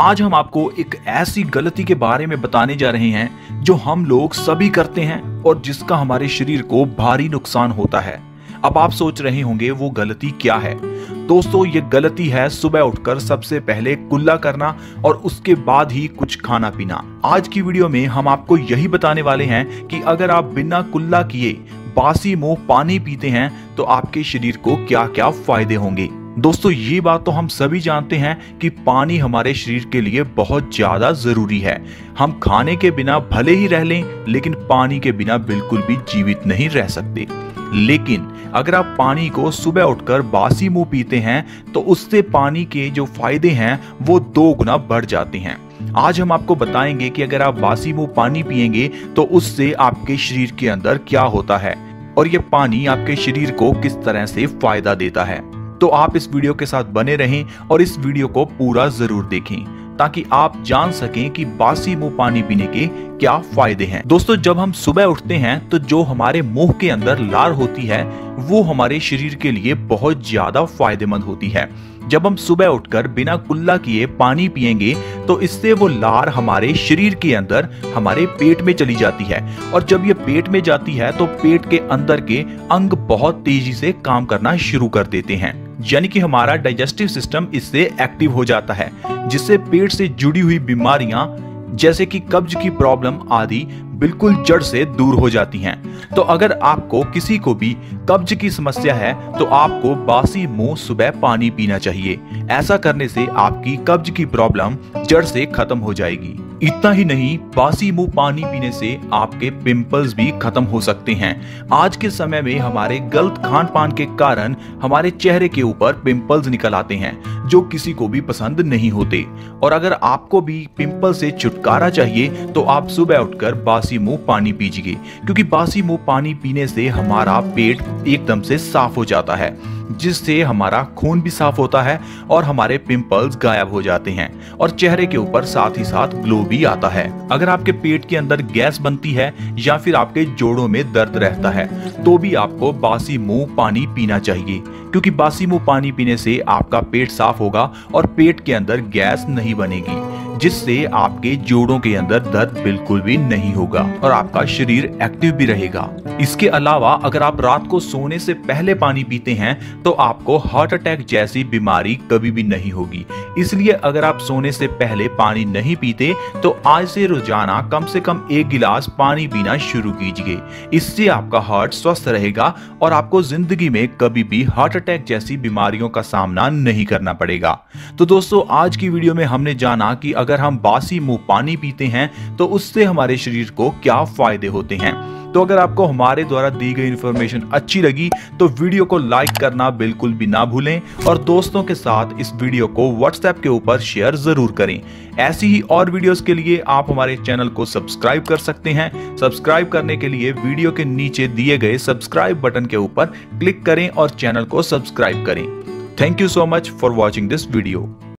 आज हम आपको एक ऐसी गलती के बारे में बताने जा रहे हैं जो हम लोग सभी करते हैं और जिसका हमारे शरीर को भारी नुकसान होता है। अब आप सोच रहे होंगे वो गलती क्या है। दोस्तों, ये गलती है सुबह उठकर सबसे पहले कुल्ला करना और उसके बाद ही कुछ खाना पीना। आज की वीडियो में हम आपको यही बताने वाले हैं कि अगर आप बिना कुल्ला किए बासी मुंह पानी पीते हैं तो आपके शरीर को क्या क्या फायदे होंगे। दोस्तों, ये बात तो हम सभी जानते हैं कि पानी हमारे शरीर के लिए बहुत ज़्यादा ज़रूरी है। हम खाने के बिना भले ही रह लें, लेकिन पानी के बिना बिल्कुल भी जीवित नहीं रह सकते। लेकिन अगर आप पानी को सुबह उठकर बासी मुंह पीते हैं तो उससे पानी के जो फायदे हैं वो 2 गुना बढ़ जाते हैं। आज हम आपको बताएंगे कि अगर आप बासी मुंह पानी पियेंगे तो उससे आपके शरीर के अंदर क्या होता है और ये पानी आपके शरीर को किस तरह से फायदा देता है। तो आप इस वीडियो के साथ बने रहें और इस वीडियो को पूरा जरूर देखें ताकि आप जान सकें कि बासी मुंह पानी पीने के क्या फायदे हैं। दोस्तों, जब हम सुबह उठते हैं तो जो हमारे मुंह के अंदर लार होती है वो हमारे शरीर के लिए बहुत ज्यादा फायदेमंद होती है। जब हम सुबह उठकर बिना कुल्ला किए पानी पिएंगे तो इससे वो लार हमारे शरीर के अंदर हमारे पेट में चली जाती है और जब ये पेट में जाती है तो पेट के अंदर के अंग बहुत तेजी से काम करना शुरू कर देते हैं, यानी कि हमारा डाइजेस्टिव सिस्टम इससे एक्टिव हो जाता है, जिससे पेट से जुड़ी हुई बीमारियां जैसे कि कब्ज की प्रॉब्लम आदि बिल्कुल जड़ से दूर हो जाती हैं। तो अगर आपको किसी को भी कब्ज की समस्या है तो आपको बासी मुंह सुबह पानी पीना चाहिए। ऐसा करने से आपकी कब्ज की प्रॉब्लम जड़ से खत्म हो जाएगी। इतना ही नहीं, बासी मुंह पानी पीने से आपके पिंपल्स भी खत्म हो सकते हैं। आज के समय में हमारे गलत खान पान के कारण हमारे चेहरे के ऊपर पिंपल्स निकल आते हैं जो किसी को भी पसंद नहीं होते। और अगर आपको भी पिंपल से छुटकारा चाहिए तो आप सुबह उठकर बासी मुंह पानी पीजिए, क्योंकि बासी मुंह पानी पीने से हमारा पेट एकदम से साफ हो जाता है, जिससे हमारा खून भी साफ होता है और हमारे पिंपल्स गायब हो जाते हैं और चेहरे के ऊपर साथ ही साथ ग्लो भी आता है। अगर आपके पेट के अंदर गैस बनती है या फिर आपके जोड़ों में दर्द रहता है तो भी आपको बासी मुंह पानी पीना चाहिए, क्योंकि बासी मुंह पानी पीने से आपका पेट साफ होगा और पेट के अंदर गैस नहीं बनेगी, जिससे आपके जोड़ों के अंदर दर्द बिल्कुल भी नहीं होगा और आपका शरीर एक्टिव भी रहेगा। इसके अलावा अगर आप रात को सोने से पहले पानी पीते हैं तो आपको हार्ट अटैक जैसी बीमारी कभी भी नहीं होगी। इसलिए अगर आप सोने से पहले पानी नहीं पीते तो आज से रोजाना कम से कम 1 गिलास पानी पीना शुरू कीजिए। इससे आपका हार्ट स्वस्थ रहेगा और आपको जिंदगी में कभी भी हार्ट अटैक जैसी बीमारियों का सामना नहीं करना पड़ेगा। तो दोस्तों, आज की वीडियो में हमने जाना कि अगर हम बासी मुंह पानी पीते हैं तो उससे हमारे शरीर को क्या फायदे होते हैं। तो अगर आपको हमारे द्वारा दी गई इन्फॉर्मेशन अच्छी लगी तो वीडियो को लाइक करना बिल्कुल भी ना भूलें और दोस्तों के साथ इस वीडियो को व्हाट्सएप के ऊपर शेयर जरूर करें। ऐसी ही और वीडियोस के लिए आप हमारे चैनल को सब्सक्राइब कर सकते हैं। सब्सक्राइब करने के लिए वीडियो के नीचे दिए गए सब्सक्राइब बटन के ऊपर क्लिक करें और चैनल को सब्सक्राइब करें। Thank you so much for watching this video.